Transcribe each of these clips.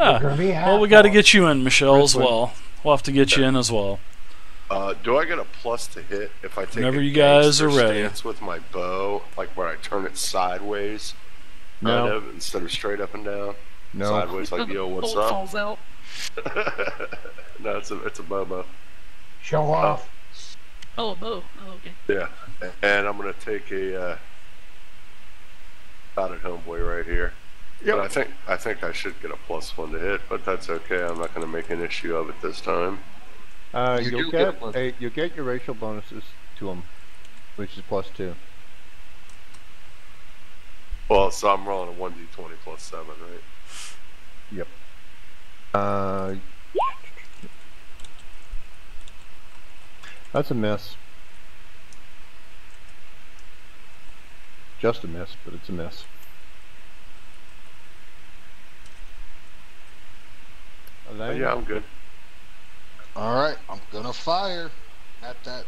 Well, we got to get you in, Michelle, as well. We'll have to get you in as well. Do I get a plus to hit if I take whenever you guys are ready with my bow, like where I turn it sideways, kind of, instead of straight up and down? No. Sideways, like, yo, what's up? Falls out. No, it's a bow. Show off. Oh, a bow. Oh, okay. Yeah, and I'm gonna take a shot at homeboy right here. Yep. But I think I should get a +1 to hit, but that's okay. I'm not gonna make an issue of it this time. You'll get your racial bonuses to them, which is +2. Well, so I'm rolling a 1d20 +7, right? Yep. That's a miss. Just a miss, but it's a miss. Yeah, I'm good. Alright, I'm gonna fire at that.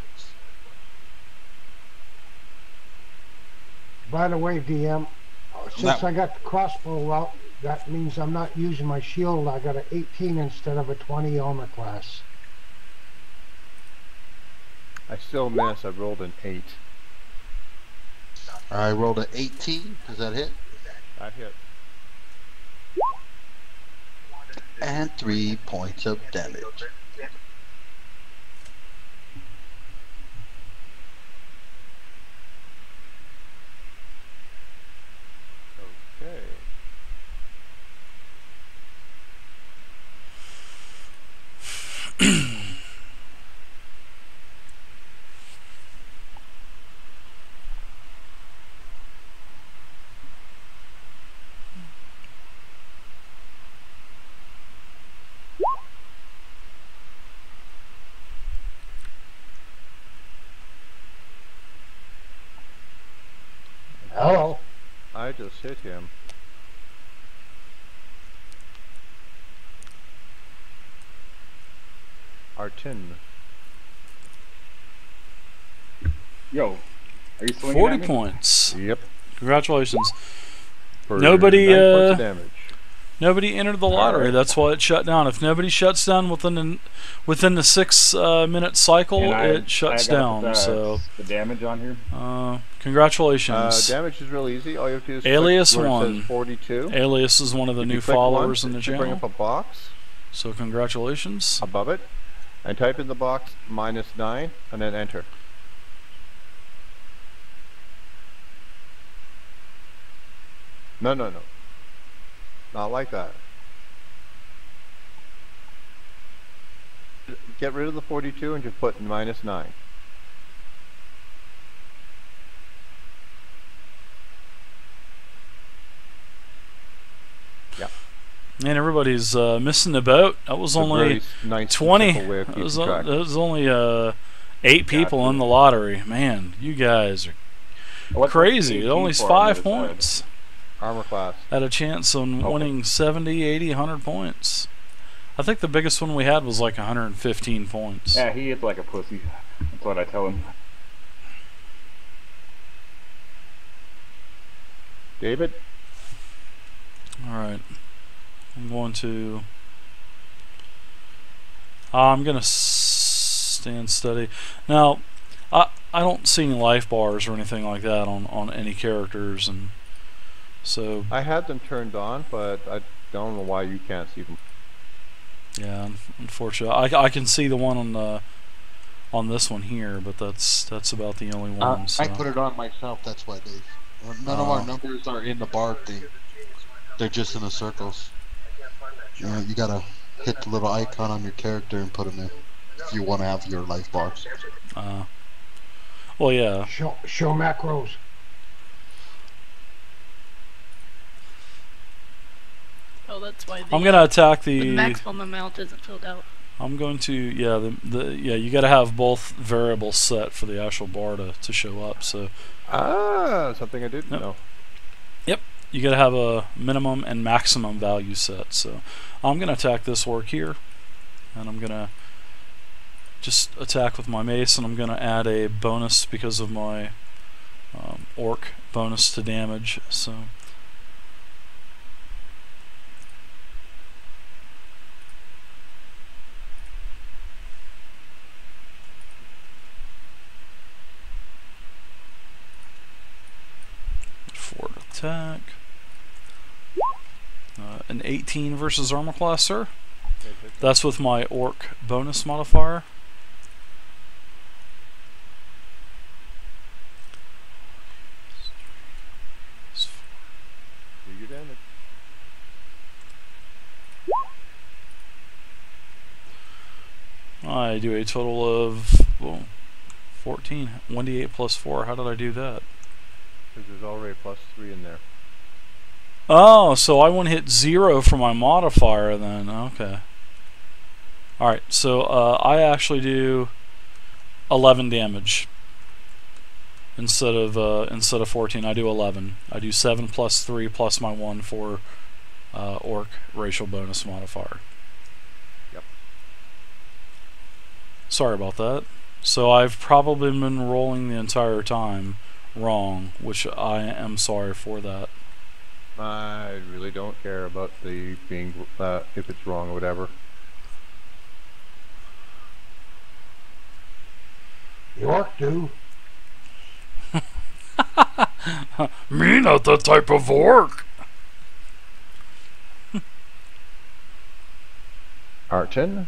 By the way, DM, since I got the crossbow out, that means I'm not using my shield. I got an 18 instead of a 20 armor class. I still miss. I rolled an 8. I rolled an 18. Does that hit? I hit. And 3 points of damage. Okay. I just hit him. Artin. Yo, are you swinging 40 at me? Points. Yep. Congratulations. For nobody. 9 points damage. Nobody entered the lottery. Right. That's why it shut down. If nobody shuts down within the 6-minute cycle, it shuts down. So the damage on here. Congratulations. Damage is really easy. All you have to do is Alias click where it says 42. Alias is one of the new followers in the channel. Bring up a box. So congratulations. Above it, and type in the box -9, and then enter. No, no, no. Not like that. Get rid of the 42 and just put -9. Yeah. Man, everybody's missing the boat. That was only 20. That was only 8 people in the lottery. Man, you guys are crazy. It only 5 points. Armor class. Had a chance on winning 70, 80, 100 points. I think the biggest one we had was like 115 points. Yeah, he is like a pussy. That's what I tell him. David? Alright. I'm going to... I'm going to stand steady. Now, I don't see any life bars or anything like that on any characters, and... So I had them turned on, but I don't know why you can't see them. Yeah, unfortunately, I can see the one on this one here, but that's about the only one. So. I put it on myself. That's why Dave. None of our numbers are in the bar thing. They're just in the circles. You know, you gotta hit the little icon on your character and put them in if you want to have your life bars. Well, yeah. Show macros. Oh, that's why I'm gonna attack the maximum amount isn't filled out. I'm going to you gotta have both variables set for the actual bar to show up. So something I didn't know. Yep, you gotta have a minimum and maximum value set. So I'm gonna attack this orc here, and I'm gonna just attack with my mace, and I'm gonna add a bonus because of my orc bonus to damage. So. attack. An 18 versus armor class, sir. That's with my orc bonus modifier. Do your damage. I do a total of 14. 1d8 plus 4. How did I do that? Because there's already plus 3 in there. Oh, so I want to hit 0 for my modifier then. Okay. Alright, so I actually do 11 damage instead of 14. I do 11. I do 7 plus 3 plus my 1 for orc racial bonus modifier. Yep. Sorry about that. So I've probably been rolling the entire time wrong, which I am sorry for that. I really don't care about the being if it's wrong or whatever. You ought to. Me, not that type of orc. Artin.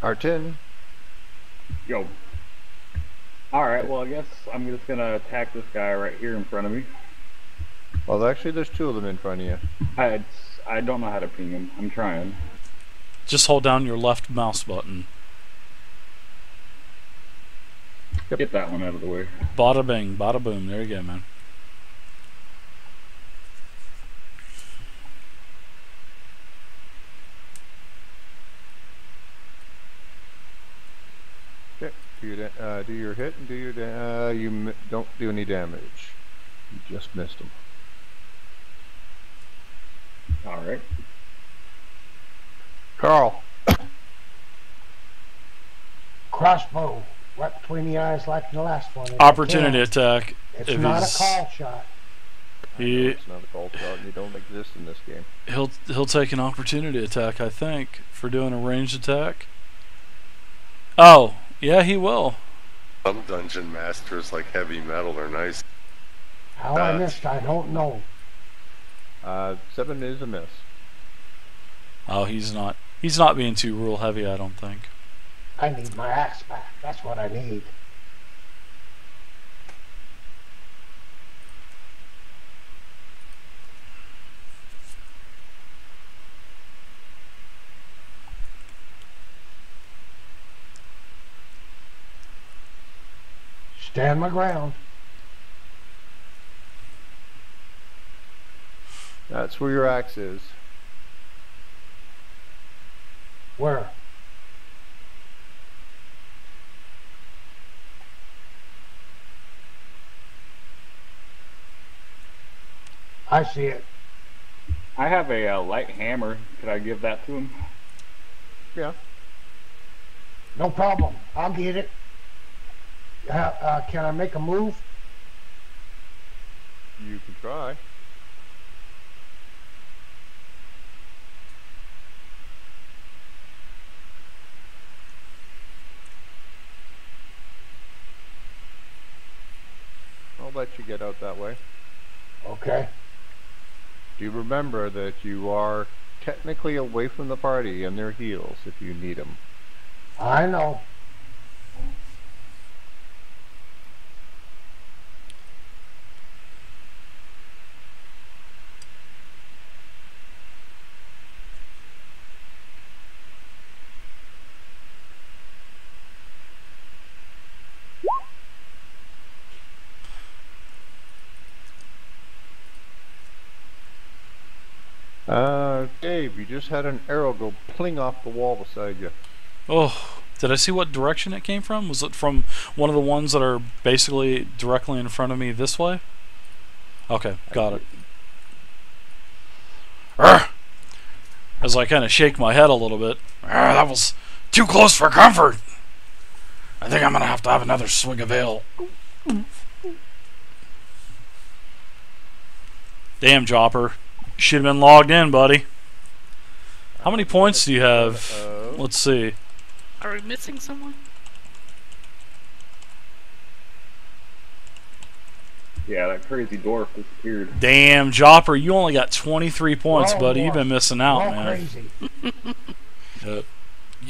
Artin. Yo. Alright, well I guess I'm just going to attack this guy right here in front of me. Well actually there's two of them in front of you. I don't know how to ping him. I'm trying. Just hold down your left mouse button. Yep. Get that one out of the way. Bada bing, bada boom. There you go, man. Do your hit and do your you don't do any damage. You just missed him. All right, Carl. Crossbow right between the eyes, like the last one. Opportunity attack. It's not a call shot. It's not a call shot. You don't exist in this game. He'll take an opportunity attack, I think, for doing a ranged attack. Oh. Yeah, he will. Some dungeon masters like heavy metal are nice. How I missed, I don't know. 7 is a miss. Oh, he's not being too rule heavy, I don't think. I need my axe back, that's what I need. Stand my ground. That's where your axe is. Where? I see it. I have a light hammer. Could I give that to him? Yeah. No problem. I'll get it. Can I make a move? You can try. I'll let you get out that way. Okay. Do remember that you are technically away from the party and their heels if you need them. I know. Dave, you just had an arrow go pling off the wall beside you. Oh, did I see what direction it came from? Was it from one of the ones that are basically directly in front of me this way? Okay, got it. Arrgh! As I kind of shake my head a little bit. Arrgh, that was too close for comfort! I think I'm going to have another swig of ale. Damn, Jopper. Should have been logged in, buddy. How many points do you have? Let's see. Are we missing someone? Yeah, that crazy dwarf disappeared. Damn, Jopper, you only got 23 points, buddy. You've been missing out, man. Crazy. You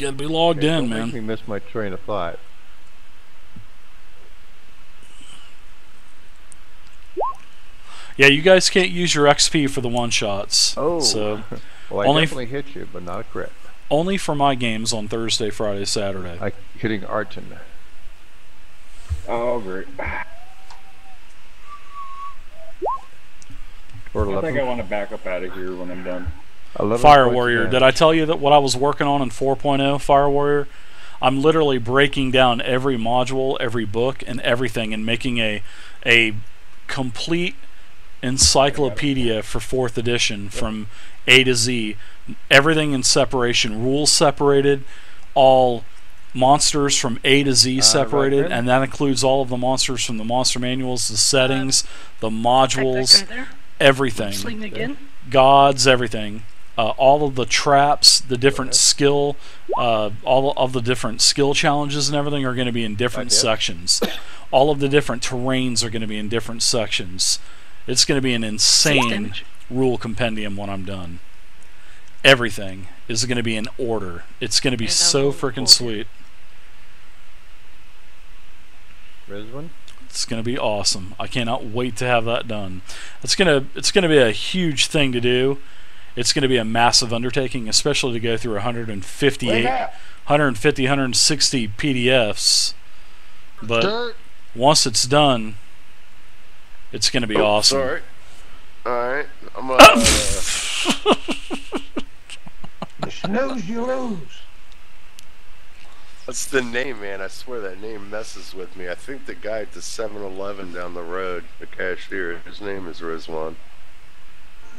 gotta be logged in, man. Don't make me miss my train of thought. Yeah, you guys can't use your XP for the one-shots. Oh, so well, I only definitely hit you, but not a crit. Only for my games on Thursday, Friday, Saturday. I'm hitting Arton. Oh, great. I think I want to back up out of here when I'm done. Fire Warrior. Did I tell you that what I was working on in 4.0, Fire Warrior? I'm literally breaking down every module, every book, and everything, and making a complete encyclopedia for 4th edition from A to Z. Everything in separation. Rules separated. All monsters from A to Z separated, right, and that includes all of the monsters from the monster manuals, the settings, the modules, everything. Gods, everything. All of the traps, the different skill, all of the different skill challenges and everything are going to be in different sections. All of the different terrains are going to be in different sections. It's going to be an insane rule compendium when I'm done. Everything is going to be in order. It's going to be so freaking sweet. Brisbane? It's going to be awesome. I cannot wait to have that done. It's going to be a huge thing to do. It's going to be a massive undertaking, especially to go through 160 PDFs. But once it's done, it's going to be awesome. Sorry. All right. I'm going to snooze, you lose. That's the name, man. I swear that name messes with me. I think the guy at the 7-Eleven down the road, the cashier, his name is Rizwan.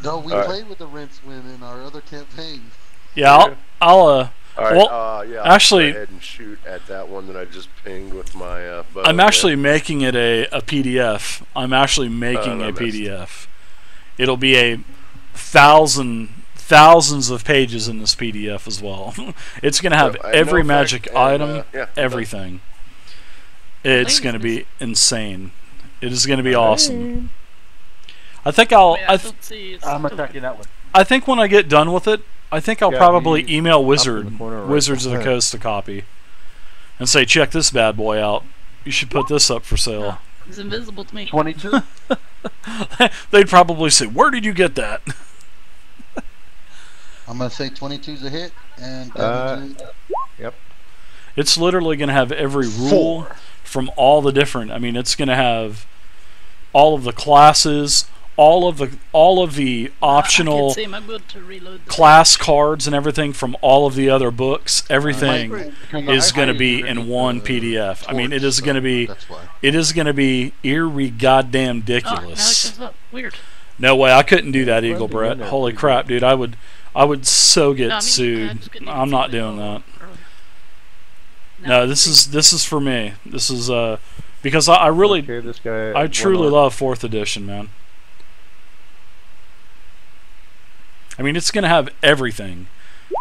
No, we played with the Rince Win in our other campaign. Yeah, I'll go ahead and shoot at that one that I just pinged with my bow. I'm actually making it a PDF. I'm actually making a PDF. It'll be a thousands of pages in this PDF as well. It's going to have every magic item, everything. It's going to be insane. It is going to be awesome. I think I'm attacking that one. I think when I get done with it, I think I'll probably email Wizards of the Coast to copy and say, check this bad boy out. You should put this up for sale. Yeah. It's invisible to me. 22? They'd probably say, where did you get that? I'm going to say 22's a hit, and it's literally going to have every rule from all the different. I mean, it's going to have all of the classes, all of the optional class cards and everything from all of the other books. Everything is going to be in one PDF. I mean, it is going to be goddamn ridiculous. Oh, weird. No way, I couldn't do that, Eagle Brett. Holy crap, dude! I would so get sued. I'm not doing that. No, this is for me. This is because I truly love 4th edition, man. I mean, it's going to have everything.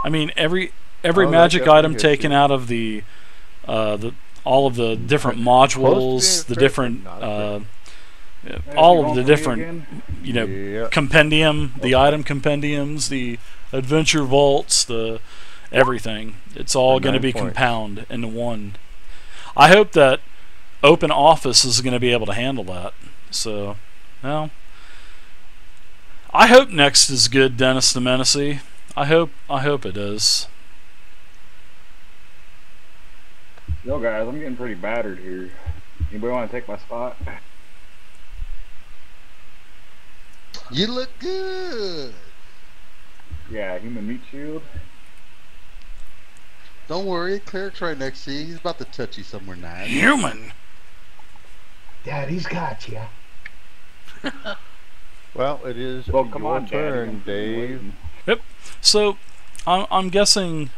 I mean, every magic item taken out of the all of the different modules, the different all of the different compendium, the item compendiums, the adventure vaults, the everything. It's all going to be compounded into one. I hope that Open Office is going to be able to handle that. So, well, I hope Next is good, Dennis the Menacy. I hope it is. Yo guys, I'm getting pretty battered here. Anybody want to take my spot? You look good. Yeah, human meat shield. Don't worry, Cleric's right next to you. He's about to touch you somewhere nice. Human. Daddy's got ya. Well, it is your turn, Dave. Yep. So, I'm guessing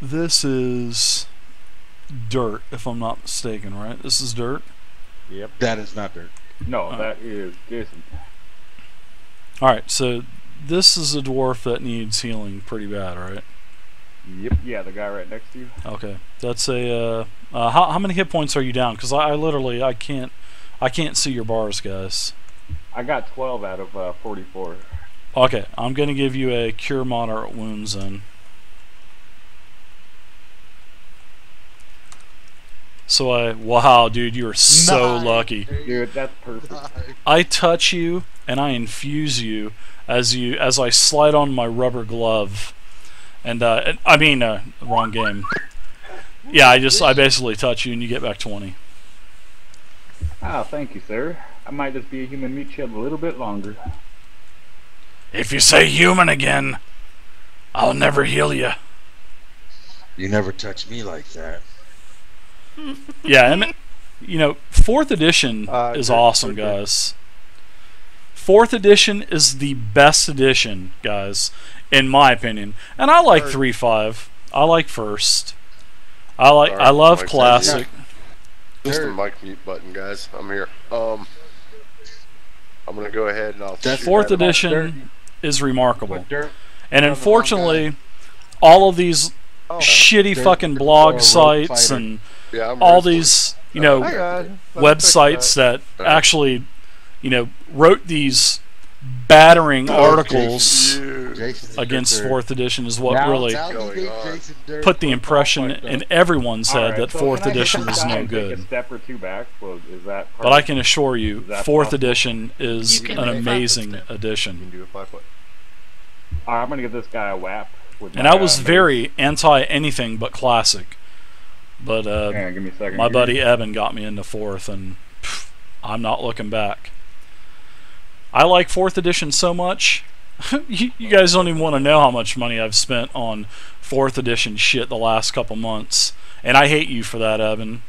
this is dirt, if I'm not mistaken, right? This is dirt. Yep. That is not dirt. No, that is Jason. Alright, so this is a dwarf that needs healing pretty bad, right? Yep. Yeah, the guy right next to you. Okay. That's a How many hit points are you down? Because I literally I can't see your bars, guys. I got 12 out of 44. Okay, I'm gonna give you a cure moderate wounds in. So wow, dude, you are so lucky. Dude, that's perfect. I touch you and I infuse you as I slide on my rubber glove, and I mean, wrong game. Yeah, I basically touch you and you get back 20. Ah, oh, thank you, sir. I might just be a human meat shield a little bit longer. If you say human again, I'll never heal you. You never touch me like that. Yeah, and you know, 4th edition is awesome, guys. 4th edition is the best edition, guys, in my opinion. And I like 3.5. I like 1st. I love Classic. Just the mic mute button, guys. I'm here. I'm gonna go ahead and I'll. That 4th edition is remarkable, and unfortunately, all of these shitty fucking blog sites and all these websites that actually wrote these battering articles against 4th edition is what really put the impression in everyone's head that 4th edition was no good. But I can assure you, 4th edition is an amazing edition. I'm gonna give this guy a whap. And I was very anti anything but Classic, but my buddy Evan got me into 4th, and pff, I'm not looking back. I like 4th edition so much. You guys don't even want to know how much money I've spent on 4th edition shit the last couple months. And I hate you for that, Evan,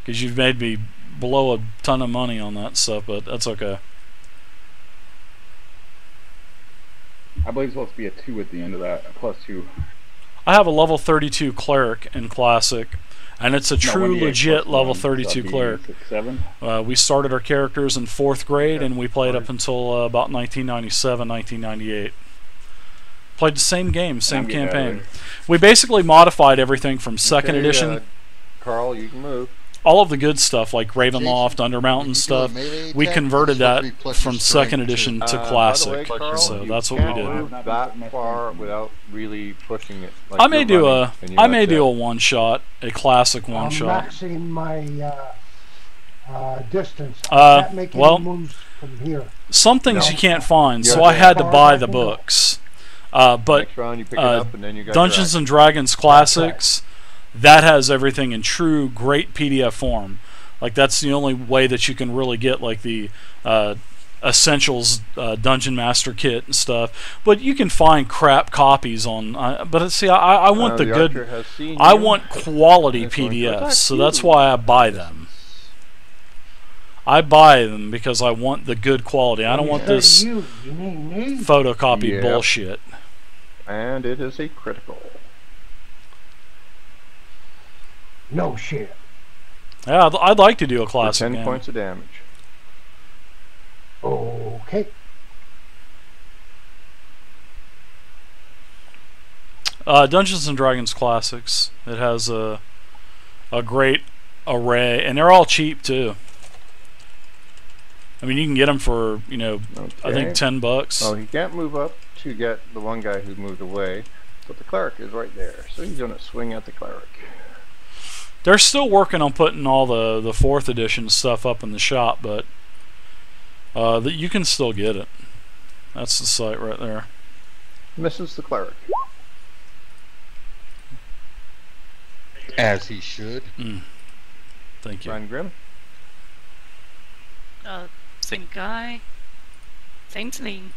because you've made me blow a ton of money on that stuff, but that's okay. I believe it's supposed to be a 2 at the end of that, a +2. I have a level 32 cleric in Classic, and it's a true legit level 32 cleric. We started our characters in 4th grade, and we played up until about 1997, 1998. Played the same game, same campaign. We basically modified everything from 2nd edition. Carl, you can move. All of the good stuff, like Ravenloft, Undermountain stuff, we converted that from 2nd edition to Classic. So that's what we did. I may do a one shot, a Classic one shot. I'm maxing my distance. Well, moves from here. Some things you can't find, so I had to buy the books. But Dungeons and Dragons Classics, that has everything in true great PDF form. Like, that's the only way that you can really get like the essentials Dungeon Master kit and stuff. But you can find crap copies on. But see, I want the good. I want quality PDFs, so that's why I buy them. I buy them because I want the good quality. I don't want this photocopy bullshit. And it is a critical. No shit. Yeah, I'd like to do a Classic. 10 points of damage. Okay. Dungeons and Dragons Classics. It has a great array, and they're all cheap too. I mean, you can get them for I think $10. Oh, he can't move up to get the one guy who moved away, but the cleric is right there, so he's gonna swing at the cleric. They're still working on putting all the 4th edition stuff up in the shop, but you can still get it. That's the site right there. Misses the cleric. As he should. Mm. Thank you. Ryan Grimm? Same guy. Same thing.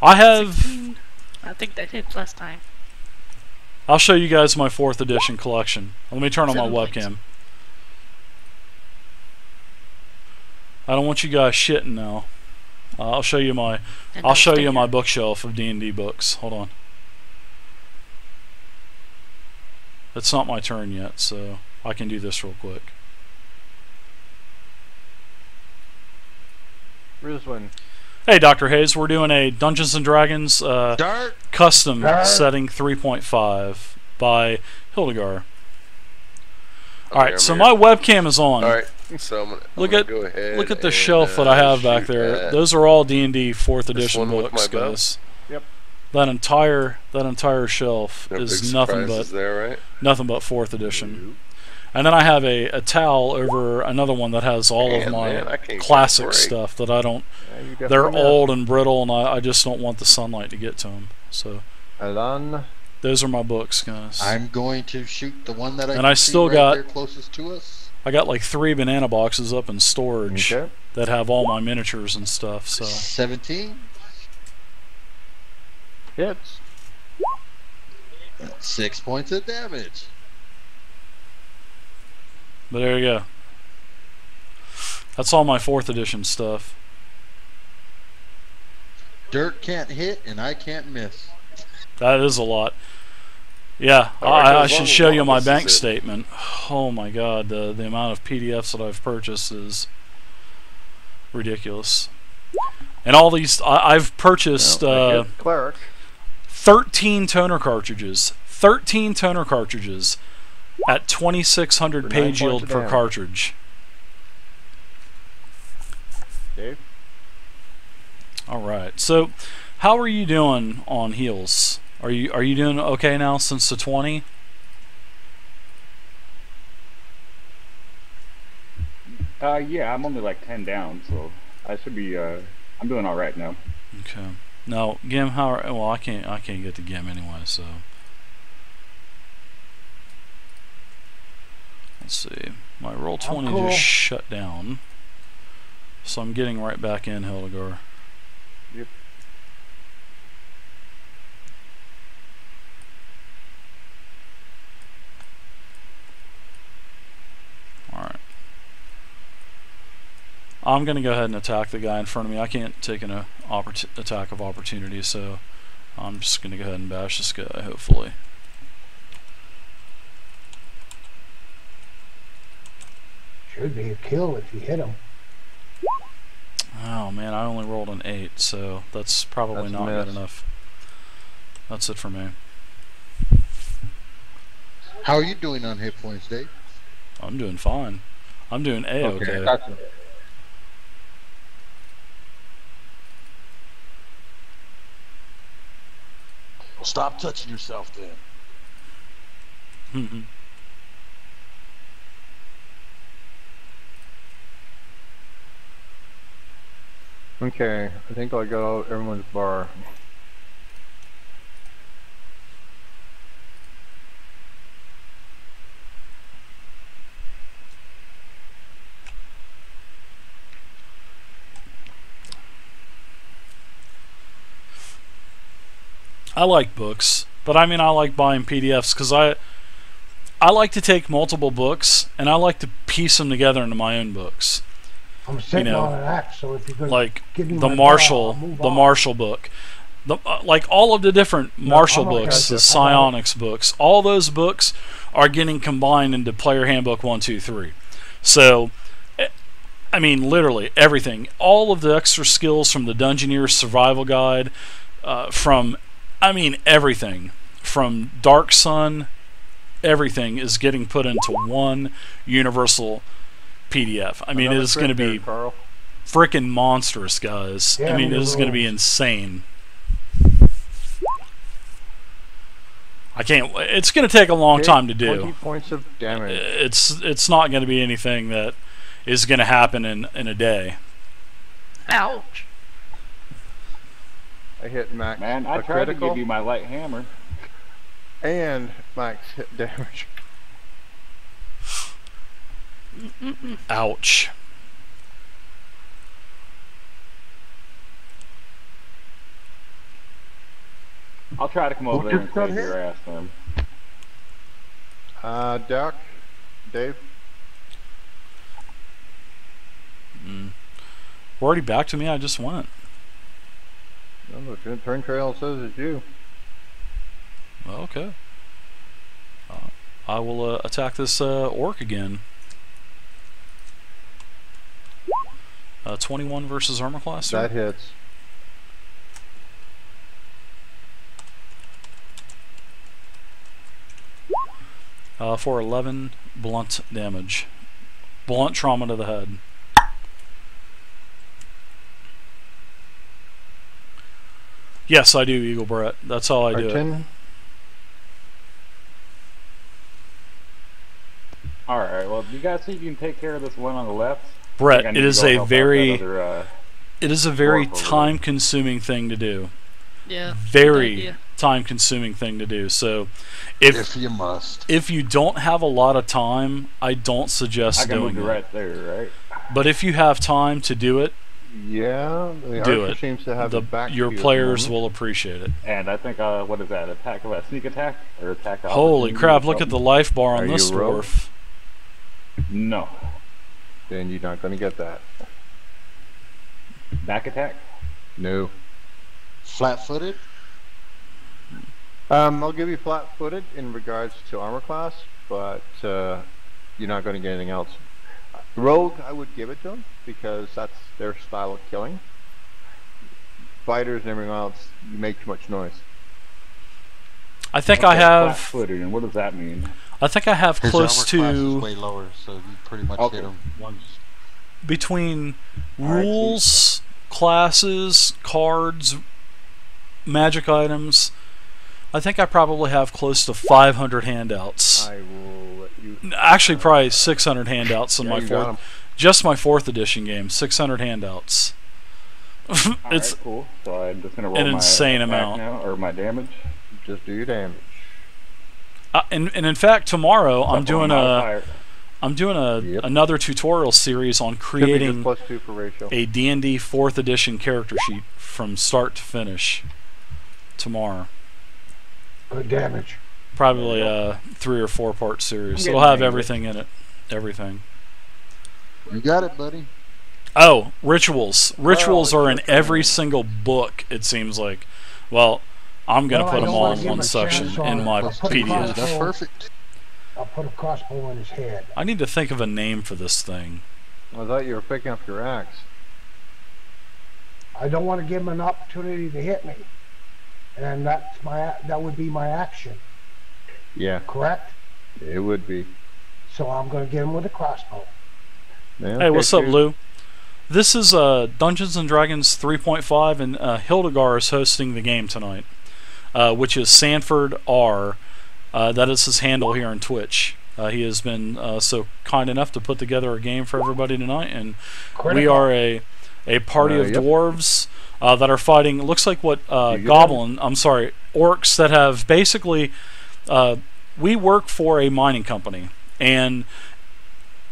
I have... 16. I think that hit last time. I'll show you guys my 4th edition collection. Let me turn on my webcam. I don't want you guys shitting now. I'll show you my bookshelf of D&D books. Hold on. It's not my turn yet, so I can do this real quick. Rizwin. Hey, Dr. Hayes, we're doing a Dungeons and Dragons custom setting 3.5. by Hildgar. Alright, so my webcam is on. Alright, so I'm gonna, look at the shelf that I have back there. Those are all D&D 4th edition books, guys. Yep. That entire shelf is nothing but nothing but 4th edition. And then I have a towel over another one that has all of my classic stuff that I don't... Yeah, they're old and brittle, and I just don't want the sunlight to get to them. So, Alan, those are my books, guys. I'm going to shoot the one that I can see right there closest to us. I got like 3 banana boxes up in storage that have all my miniatures and stuff. So 17 hits. 6 points of damage. But there you go. That's all my 4th edition stuff. Dirt can't hit and I can't miss. That is a lot. Yeah, I should show you my bank statement. Oh my god, the amount of PDFs that I've purchased is ridiculous. And all these, I've purchased 13 toner cartridges. 13 toner cartridges. At 2,600 page yield per cartridge. Dave? Alright, so how are you doing on heals? Are you doing okay now since the 20? Yeah, I'm only like 10 down, so I should be I'm doing alright now. Okay. Now Gim, how are, well I can't get to Gim anyway, so let's see, my Roll20 just shut down, so I'm getting right back in, Hildgar. Yep. Alright. I'm going to go ahead and attack the guy in front of me. I can't take an attack of opportunity, so I'm just going to go ahead and bash this guy, hopefully. Should be a kill if you hit him. Oh man, I only rolled an 8, so that's probably not good enough. That's it for me. How are you doing on hit points, Dave? I'm doing fine. I'm doing A-okay. Gotcha. Well, stop touching yourself then. Mm-hmm. Okay, I think I got everyone's bar. I like books, but I mean I like buying PDFs because I like to take multiple books and I like to piece them together into my own books. I'm sitting on an axe, so if you're going to give me the Marshall book, like all of the different Marshall books, the Psionics books, all those books are getting combined into Player Handbook 1, 2, 3. So, I mean, literally everything, all of the extra skills from the Dungeoneer's Survival Guide, from, I mean, everything from Dark Sun, everything is getting put into one universal PDF. I mean, it is going to be freaking monstrous, guys. Yeah, I mean, this is going to be insane. I can't. It's going to take a long time to do. 20 points of damage. It's not going to be anything that is going to happen in a day. Ouch! I hit Max. Man, I tried to give you my light hammer. And Max hit damage. Ouch. I'll try to come over there and save your ass, man. Doc? Dave? We're already back to me, I just went. No, look, the turn trail says it's you. Well, okay. I will attack this orc again. 21 versus armor class. That hits. for 11 blunt damage. Blunt trauma to the head. Yes, I do, Eagle Brett. That's how I do it. Alright, well, you guys see if you can take care of this one on the left? Brett, it is a very time-consuming thing to do. Yeah. Very time-consuming thing to do. So, if you must, if you don't have a lot of time, I don't suggest doing it. I can move it right there, right? But if you have time to do it, yeah, do it. Seems to have your players will appreciate it. And I think what is that? Attack of a sneak attack or attack? Holy crap! Look at the life bar on this dwarf. No. Then you're not going to get that. Back attack? No. Flat-footed? I'll give you flat-footed in regards to armor class, but you're not going to get anything else. Rogue, I would give it to them, because that's their style of killing. Fighters and everything else, you make too much noise. I think I have... Flat-footed, and what does that mean? I think I have close to... His armor class is way lower, so you pretty much hit them once. Between rules, classes, cards, magic items, I think I probably have close to 500 handouts. I will let you, actually, probably 600 handouts in my fourth edition game. 600 handouts. It's right, cool. So I'm just gonna roll an insane amount now, or my damage. Just do your damage. And in fact, tomorrow I'm doing another tutorial series on creating a D&D 4th edition character sheet from start to finish tomorrow. Good damage. Probably a 3 or 4 part series. It'll have everything in it. Everything. You got it, buddy. Oh, rituals. Rituals are in every single book, it seems like. Well, I'm going to put them all in one section in my PDF. That's perfect. I'll put a crossbow in his head. I need to think of a name for this thing. I thought you were picking up your axe. I don't want to give him an opportunity to hit me, and that's that would be my action. Yeah. Correct? It would be. So I'm going to get him with a crossbow. Man, hey, what's up, Lou? This is Dungeons and Dragons 3.5, and Hildgar is hosting the game tonight, which is Sanford R. That is his handle here on Twitch. He has been so kind enough to put together a game for everybody tonight, and we are a party of dwarves that are fighting. Looks like what orcs that have basically. We work for a mining company, and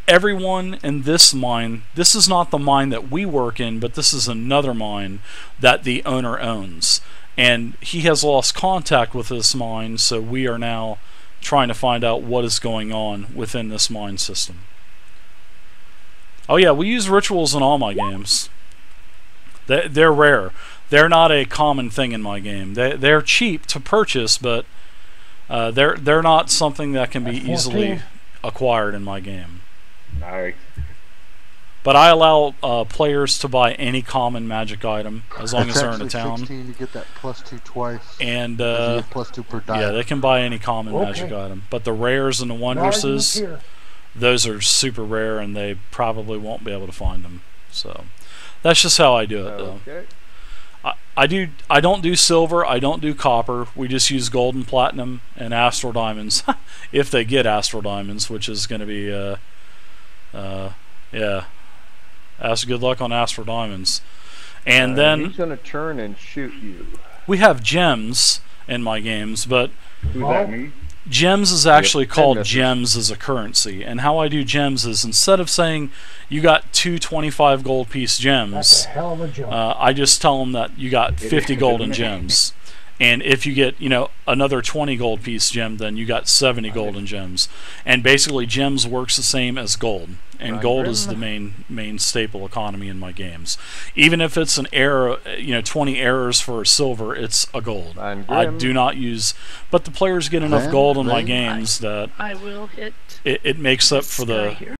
everyone in this mine. This is not the mine that we work in, but this is another mine that the owner owns. And he has lost contact with this mine, so we are now trying to find out what is going on within this mine system. Oh yeah, we use rituals in all my games. They're rare. They're not a common thing in my game. They're cheap to purchase, but they're not something that can be easily acquired in my game. Nice. But I allow players to buy any common magic item as long as they're in a town. 16, you get that +2 twice. And +2 per die. Yeah, they can buy any common magic item. But the rares and the wondrouses, those are super rare, and they probably won't be able to find them. So that's just how I do it, though. I don't do silver. I don't do copper. We just use gold and platinum and astral diamonds, if they get astral diamonds, which is going to be, yeah. Good luck on astral diamonds, and then he's gonna turn and shoot you. We have gems in my games, but gems is actually called gems as a currency. And how I do gems is instead of saying you got 2 25 gold piece gems, I just tell them that you got 50 golden gems. And if you get, you know, another 20 gold piece gem, then you got 70 golden gems. And basically, gems works the same as gold. And gold is the main staple economy in my games. Even if it's an error, you know, 20 errors for silver, it's a gold. I do not use, but the players get enough gold in my games that it makes up for the